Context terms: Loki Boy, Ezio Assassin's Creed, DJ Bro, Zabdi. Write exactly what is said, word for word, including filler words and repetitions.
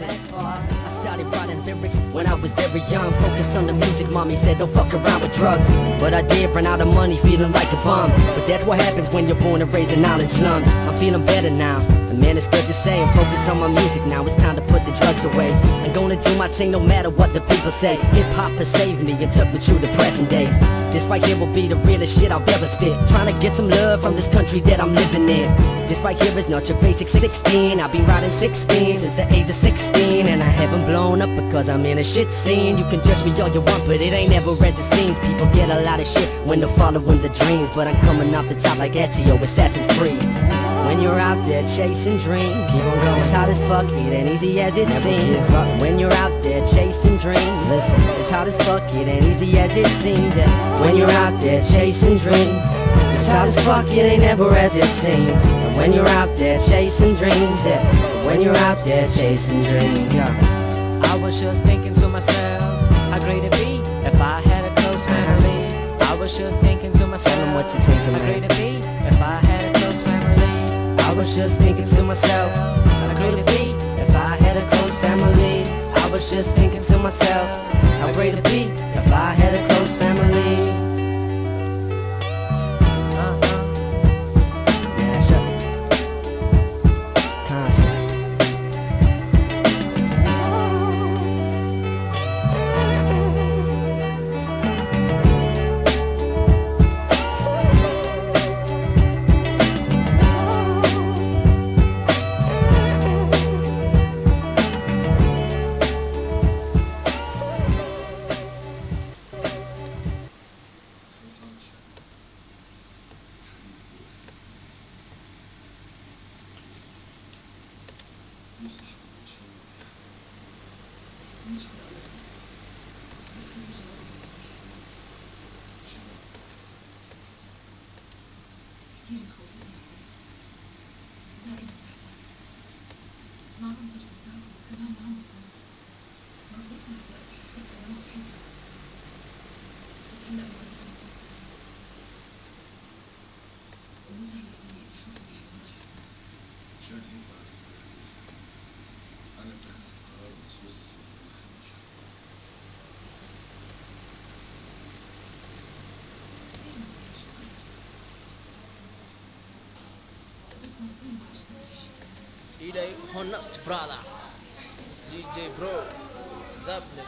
listen. I started writing lyrics when I was very young. Focused on the music, mommy said don't fuck around with drugs. But I did run out of money, feeling like a bum. But that's what happens when you're born and raised in island slums. I'm feeling better now, and man it's good to say I'm focused on my music now. It's time to put the drugs away. I'm gonna do my thing no matter what the people say. Hip hop has saved me and took me through the present days. This right here will be the realest shit I've ever spit. Trying to get some love from this country that I'm living in. This right here is not your basic sixteen. I've been riding sixteen since the age of sixteen. And I haven't blown up because I'm in a shit scene. You can judge me all you want, but it ain't ever read the scenes. People get a lot of shit when they're following the dreams. But I'm coming off the top like Ezio Assassin's Creed. When you're out there chasing dreams, keep on going. It's hard as fuck, it ain't easy as it seems. When you're out there chasing dreams, listen. It's hard as fuck, it ain't easy as it seems. And when you're out there chasing dreams, it's hard as fuck, it ain't ever as it seems. And when you're out there chasing dreams, yeah. When you're out there chasing dreams, yeah. I was just thinking to myself, how great it'd be if I had a close family. I was just thinking to myself, tell 'em what you thinking, man. How great it'd be if I had a close family. I was just thinking to myself, how great it'd be if I had a close family. I was just thinking to myself, how great it'd be if I had a close family. Uh-huh. Yeah, shut up. D J Honest Brother, D J Bro, Zabdi.